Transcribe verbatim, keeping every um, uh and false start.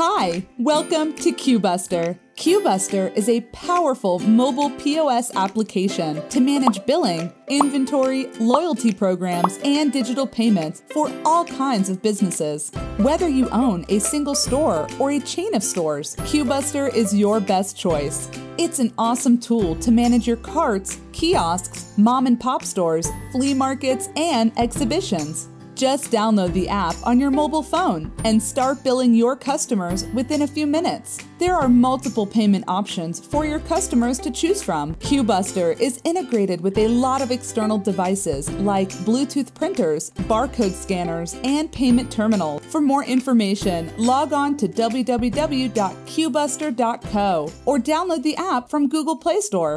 Hi, welcome to QueueBuster. QueueBuster is a powerful mobile P O S application to manage billing, inventory, loyalty programs, and digital payments for all kinds of businesses. Whether you own a single store or a chain of stores, QueueBuster is your best choice. It's an awesome tool to manage your carts, kiosks, mom-and-pop stores, flea markets, and exhibitions. Just download the app on your mobile phone and start billing your customers within a few minutes. There are multiple payment options for your customers to choose from. QueueBuster is integrated with a lot of external devices like Bluetooth printers, barcode scanners, and payment terminals. For more information, log on to w w w dot QueueBuster dot co or download the app from Google Play Store.